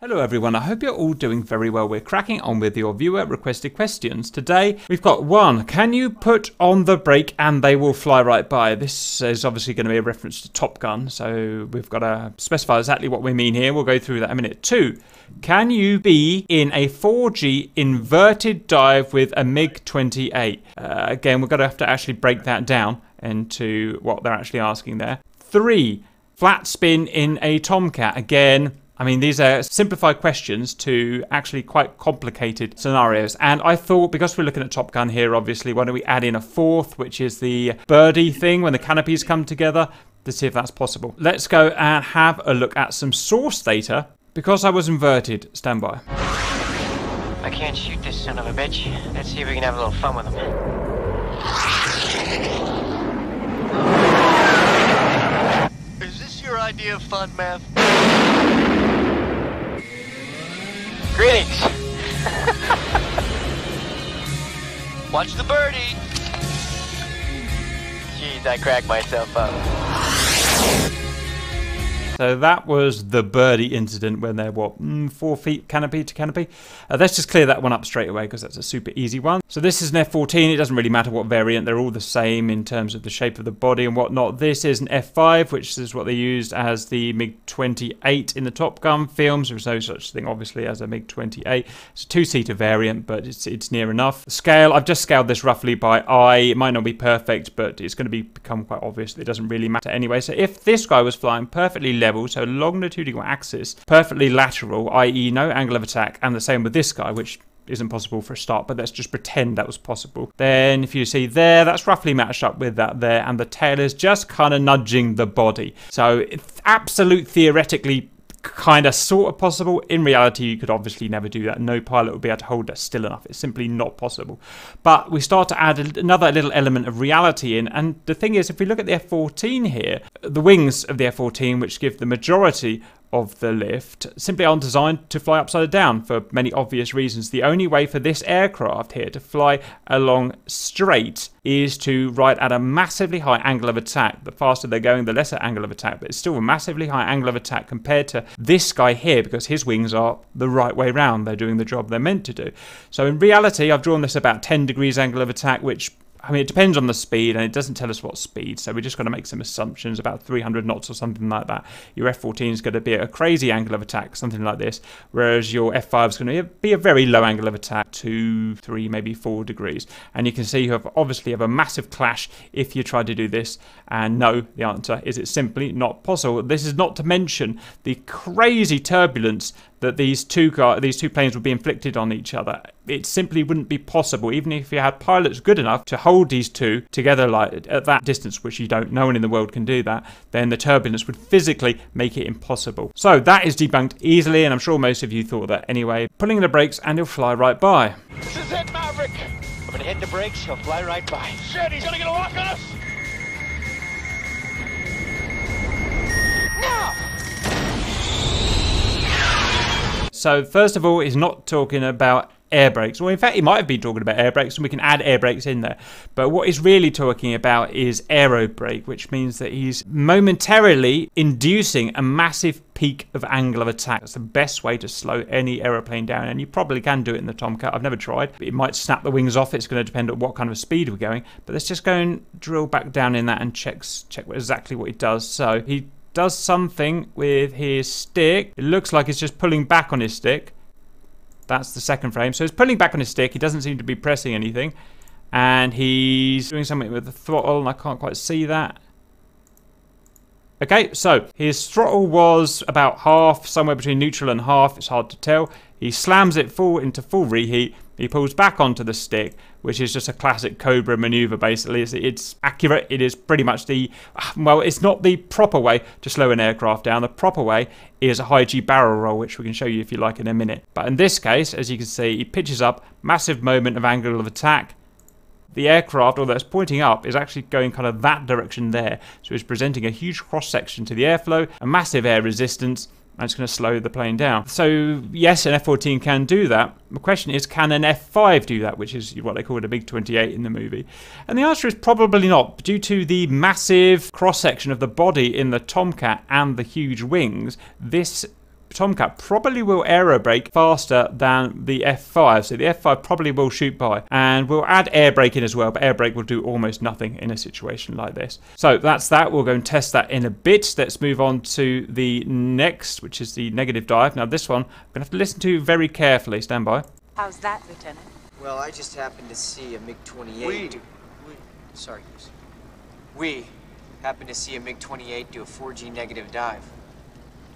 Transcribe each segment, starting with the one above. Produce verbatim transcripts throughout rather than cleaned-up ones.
Hello everyone, I hope you're all doing very well. We're cracking on with your viewer requested questions. Today we've got one, can you put on the brake and they will fly right by? This is obviously going to be a reference to Top Gun, so we've got to specify exactly what we mean here. We'll go through that in a minute. Two, can you be in a four G inverted dive with a MiG twenty-eight? Uh, again, we're going to have to actually break that down into what they're actually asking there. Three, flat spin in a Tomcat. Again, I mean, these are simplified questions to actually quite complicated scenarios. And I thought, because we're looking at Top Gun here, obviously, why don't we add in a fourth, which is the birdie thing when the canopies come together, to see if that's possible. Let's go and have a look at some source data, because I was inverted. Stand by. I can't shoot this son of a bitch. Let's see if we can have a little fun with them. Is this your idea of fun, Math? Greetings! Watch the birdie! Jeez, I cracked myself up. So that was the birdie incident when they're, what, mm, four feet canopy to canopy? Uh, let's just clear that one up straight away because that's a super easy one. So this is an F fourteen, it doesn't really matter what variant, they're all the same in terms of the shape of the body and whatnot. This is an F five, which is what they used as the MiG twenty-eight in the Top Gun films. There's no such thing, obviously, as a MiG twenty-eight. It's a two-seater variant, but it's it's near enough. The scale, I've just scaled this roughly by eye. It might not be perfect, but it's going to be become quite obvious that it doesn't really matter anyway. So if this guy was flying perfectly level, so longitudinal axis, perfectly lateral, that is no angle of attack, and the same with this guy, which isn't possible for a start, but let's just pretend that was possible. Then if you see there, that's roughly matched up with that there, and the tail is just kind of nudging the body. So it's absolute theoretically kind of sort of possible. In reality, you could obviously never do that. No pilot would be able to hold that still enough. It's simply not possible. But we start to add another little element of reality in. And the thing is, if we look at the F fourteen here, the wings of the F fourteen, which give the majority of the lift, simply aren't designed to fly upside down for many obvious reasons. The only way for this aircraft here to fly along straight is to ride at a massively high angle of attack. The faster they're going, the lesser angle of attack, but it's still a massively high angle of attack compared to this guy here, because his wings are the right way round. They're doing the job they're meant to do. So in reality, I've drawn this about ten degrees angle of attack, which, I mean, it depends on the speed, and it doesn't tell us what speed, so we're just going to make some assumptions, about three hundred knots or something like that. Your F fourteen is going to be at a crazy angle of attack, something like this, whereas your F five is going to be a very low angle of attack, two, three, maybe four degrees. And you can see you have obviously have a massive clash if you try to do this, and no, the answer is it's simply not possible. This is not to mention the crazy turbulence that these two guys, these two planes would be inflicted on each other. It simply wouldn't be possible, even if you had pilots good enough to hold these two together like at that distance, which you don't, no one in the world can do that, then the turbulence would physically make it impossible. So that is debunked easily, and I'm sure most of you thought that anyway. Pulling the brakes and he'll fly right by. This is it, Maverick! I'm gonna hit the brakes, he'll fly right by. Shit, he's gonna get a lock on us! So first of all, he's not talking about air brakes. Well, in fact, he might have been talking about air brakes, and we can add air brakes in there. But what he's really talking about is aerobrake, which means that he's momentarily inducing a massive peak of angle of attack. That's the best way to slow any aeroplane down, and you probably can do it in the Tomcat. I've never tried. It might snap the wings off. It's going to depend on what kind of speed we're going. But let's just go and drill back down in that and check, check exactly what it does. So he does something with his stick. It looks like he's just pulling back on his stick. That's the second frame. So he's pulling back on his stick. He doesn't seem to be pressing anything. And he's doing something with the throttle, and I can't quite see that. Okay, so his throttle was about half, somewhere between neutral and half. It's hard to tell. He slams it full into full reheat. He pulls back onto the stick, which is just a classic Cobra maneuver, basically. It's, it's accurate. It is pretty much the, well, it's not the proper way to slow an aircraft down. The proper way is a high G barrel roll, which we can show you if you like in a minute. But in this case, as you can see, he pitches up, massive moment of angle of attack. The aircraft, although it's pointing up, is actually going kind of that direction there. So it's presenting a huge cross-section to the airflow, a massive air resistance, and it's going to slow the plane down. So yes, an F fourteen can do that. The question is, can an F five do that, which is what they called a MiG twenty-eight in the movie? And the answer is probably not, due to the massive cross-section of the body in the Tomcat and the huge wings. This Tomcat probably will aerobrake faster than the F five, so the F five probably will shoot by, and we'll add air brake in as well, but air brake will do almost nothing in a situation like this. So that's that. We'll go and test that in a bit. Let's move on to the next, which is the negative dive. Now this one I'm gonna have to listen to very carefully. Stand by. How's that, Lieutenant? Well, I just happened to see a MiG twenty-eight. We, do, we sorry, we happened to see a MiG twenty-eight do a four G negative dive.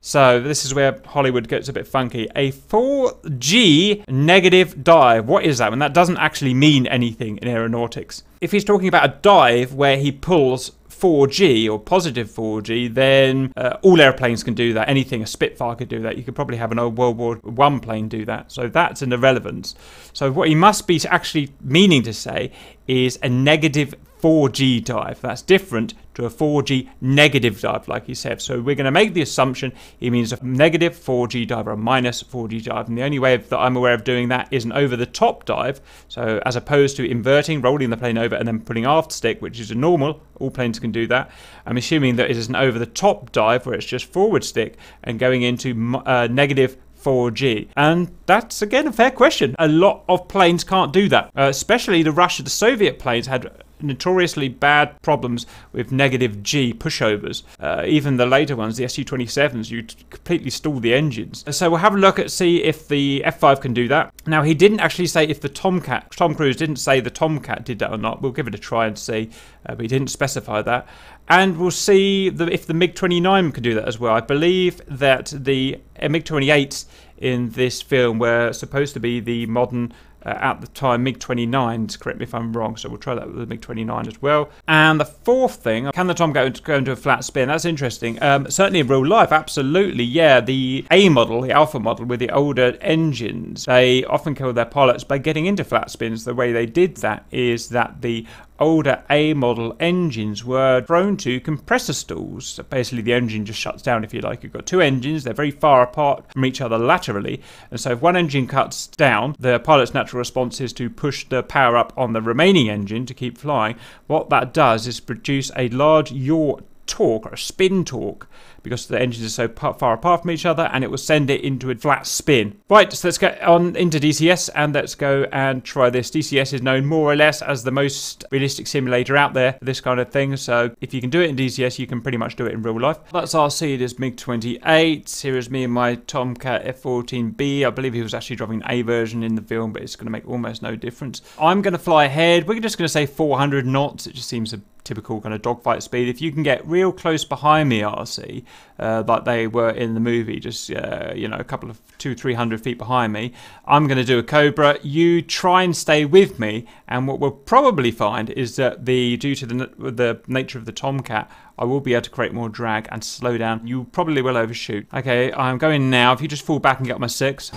So this is where Hollywood gets a bit funky. A four G negative dive. What is that? And that doesn't actually mean anything in aeronautics. If he's talking about a dive where he pulls four G or positive four G, then uh, all airplanes can do that. Anything, a Spitfire could do that. You could probably have an old World War One plane do that. So that's an irrelevance. So what he must be actually meaning to say is a negative four G dive. That's different to a four G negative dive, like he said. So we're going to make the assumption it means a negative four G dive or a minus four G dive. And the only way that I'm aware of doing that is an over-the-top dive. So as opposed to inverting, rolling the plane over, and then putting aft stick, which is a normal. All planes can do that. I'm assuming that it is an over-the-top dive where it's just forward stick and going into uh, negative four G, and that's again a fair question. A lot of planes can't do that, uh, especially the Russian, the Soviet planes had notoriously bad problems with negative G pushovers. Uh, even the later ones, the S U twenty-sevens, you completely stall the engines. So we'll have a look at see if the F five can do that. Now he didn't actually say if the Tomcat, Tom Cruise didn't say the Tomcat did that or not. We'll give it a try and see, uh, but he didn't specify that. And we'll see the, if the MiG twenty-nine can do that as well. I believe that the MiG twenty-eights in this film were supposed to be the modern Uh, at the time MiG twenty-nines, correct me if I'm wrong, so we'll try that with the MiG twenty-nine as well. And the fourth thing, can the Tomcat go into a flat spin? That's interesting. Um, certainly in real life, absolutely, yeah. The A model, the Alpha model, with the older engines, they often killed their pilots by getting into flat spins. The way they did that is that the older A model engines were prone to compressor stalls. So basically the engine just shuts down, if you like. You've got two engines, they're very far apart from each other laterally, and so if one engine cuts down, the pilot's natural response is to push the power up on the remaining engine to keep flying. What that does is produce a large yaw torque, or a spin torque, because the engines are so far apart from each other, and it will send it into a flat spin. Right, so let's get on into D C S, and let's go and try this. D C S is known more or less as the most realistic simulator out there for this kind of thing, so if you can do it in D C S, you can pretty much do it in real life. That's our seed as MiG twenty-eight. Here is me and my Tomcat F fourteen B. I believe he was actually driving an A version in the film, but it's going to make almost no difference. I'm going to fly ahead. We're just going to say four hundred knots. It just seems a typical kind of dogfight speed. If you can get real close behind me, R C, uh, like they were in the movie, just uh, you know, a couple of two, three hundred feet behind me, I'm going to do a Cobra. You try and stay with me, and what we'll probably find is that the due to the the nature of the Tomcat, I will be able to create more drag and slow down. You probably will overshoot. Okay, I'm going now. If you just fall back and get up my six.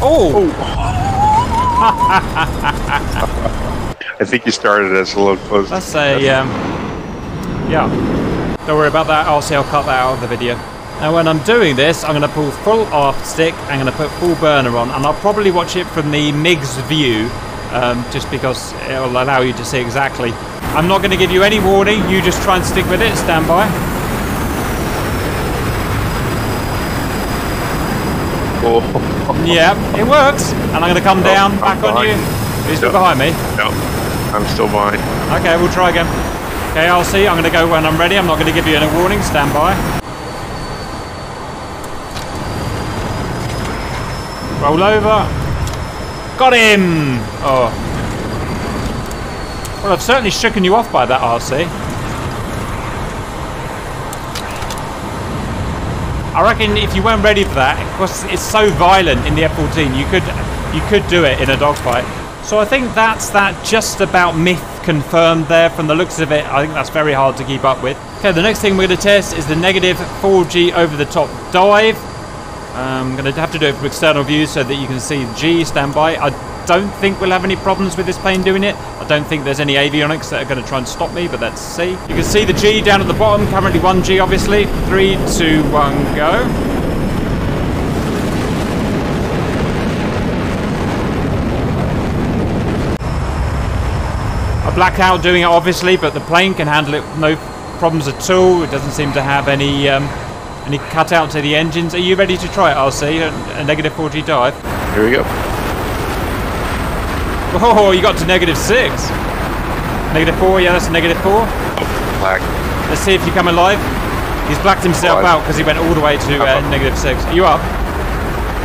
Oh. I think you started us a little close. Let's say, um, yeah. Don't worry about that. I'll see. I'll cut that out of the video. Now, when I'm doing this, I'm going to pull full aft stick. I'm going to put full burner on, and I'll probably watch it from the MiG's view, um, just because it'll allow you to see exactly. I'm not going to give you any warning. You just try and stick with it. Stand by. Oh. Yeah, it works. And I'm going to come oh, down back on you. Is it behind me? No. I'm still behind. Okay, we'll try again. Okay, I'll see. I'm going to go when I'm ready. I'm not going to give you any warning. Stand by. Roll over. Got him! Oh. Well, I've certainly shooken you off by that, R C. I reckon if you weren't ready for that, because it's so violent in the F fourteen, you could, you could do it in a dogfight. So I think that's that just about myth confirmed there from the looks of it. I think that's very hard to keep up with. Okay, the next thing we're going to test is the negative four G over the top dive. I'm going to have to do it from external view so that you can see G. Stand by. I don't think we'll have any problems with this plane doing it. I don't think there's any avionics that are going to try and stop me, but let's see. You can see the G down at the bottom, currently one G obviously. Three, two, one, go. Blacked out doing it obviously, but the plane can handle it no problems at all. It doesn't seem to have any um, and he cut out to the engines. Are you ready to try it, R C? A negative forty dive? Here we go. Oh, you got to negative six. Negative four, yeah, that's a negative four. Oh, black. Let's see if you come alive. He's blacked himself alive. out because he went all the way to uh, negative six. Are you up?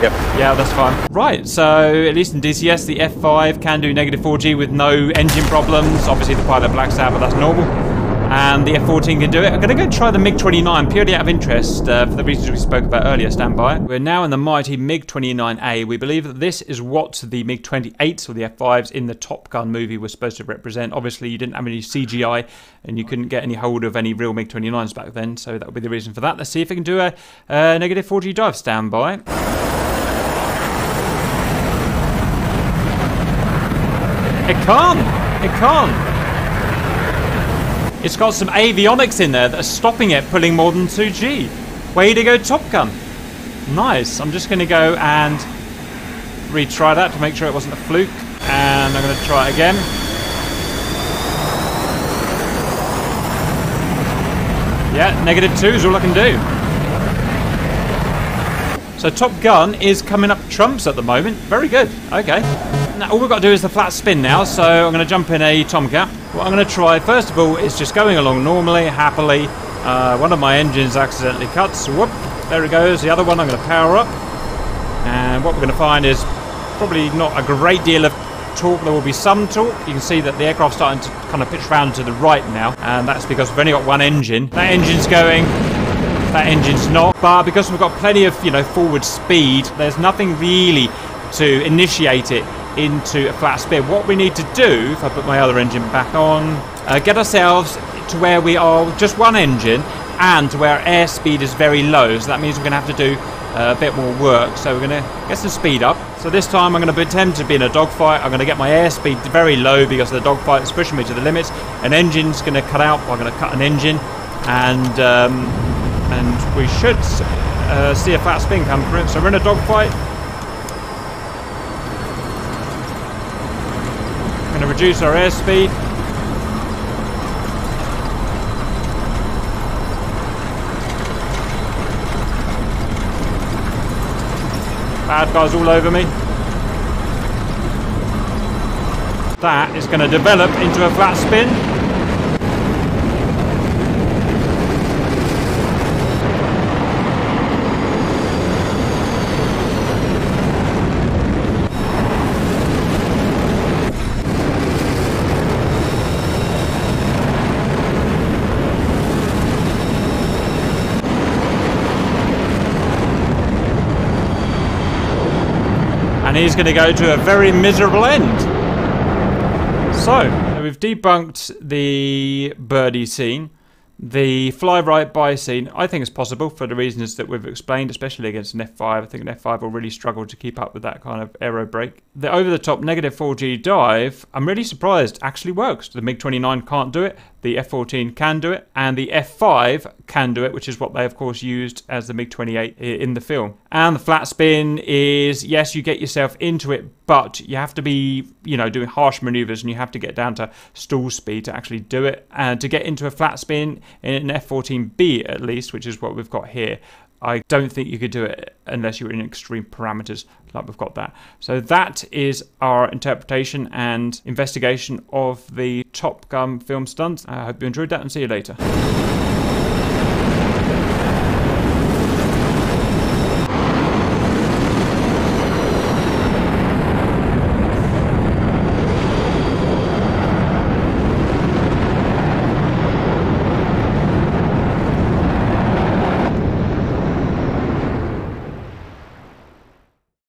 Yep. Yeah, that's fine. Right, so at least in D C S, the F five can do negative four G with no engine problems. Obviously, the pilot blacks out, but that's normal. And the F fourteen can do it. I'm going to go try the MiG twenty-nine purely out of interest uh, for the reasons we spoke about earlier. Stand by. We're now in the mighty MiG twenty-nine A. We believe that this is what the MiG twenty-eights or the F fives in the Top Gun movie were supposed to represent. Obviously, you didn't have any C G I and you couldn't get any hold of any real MiG twenty-nines back then, so that would be the reason for that. Let's see if it can do a, a negative four G dive. Stand by. It can't! It can't! It's got some avionics in there that are stopping it pulling more than two G. Way to go, Top Gun! Nice. I'm just going to go and retry that to make sure it wasn't a fluke. And I'm going to try it again. Yeah, negative two is all I can do. So Top Gun is coming up trumps at the moment. Very good. Okay. Now, all we've got to do is the flat spin now, so I'm going to jump in a Tomcat. What I'm going to try, first of all, is just going along normally, happily. Uh, one of my engines accidentally cuts. Whoop. There it goes. The other one I'm going to power up. And what we're going to find is probably not a great deal of torque. There will be some torque. You can see that the aircraft's starting to kind of pitch round to the right now. And that's because we've only got one engine. That engine's going. That engine's not. But because we've got plenty of, you know, forward speed, there's nothing really to initiate it into a flat spin. What we need to do, if I put my other engine back on, uh, get ourselves to where we are with just one engine and to where airspeed is very low. So that means we're going to have to do uh, a bit more work. So we're going to get some speed up. So this time I'm going to pretend to be in a dogfight. I'm going to get my airspeed very low because the dogfight is pushing me to the limits. An engine's going to cut out. I'm going to cut an engine, and um, and we should uh, see a flat spin come through. So we're in a dogfight. Going to reduce our airspeed. Bad guys all over me. That is going to develop into a flat spin. He's going to go to a very miserable end. So, we've debunked the birdie scene, the fly right by scene. I think it's possible for the reasons that we've explained, especially against an F five. I think an F five will really struggle to keep up with that kind of aero brake. The over-the-top negative four G dive, I'm really surprised, actually works. The MiG twenty-nine can't do it, the F fourteen can do it, and the F five can do it, which is what they, of course, used as the MiG twenty-eight in the film. And the flat spin is, yes, you get yourself into it, but you have to be, you know, doing harsh maneuvers, and you have to get down to stall speed to actually do it. And to get into a flat spin in an F fourteen B, at least, which is what we've got here, I don't think you could do it unless you were in extreme parameters like we've got that. So that is our interpretation and investigation of the Top Gun film stunts. I hope you enjoyed that, and see you later.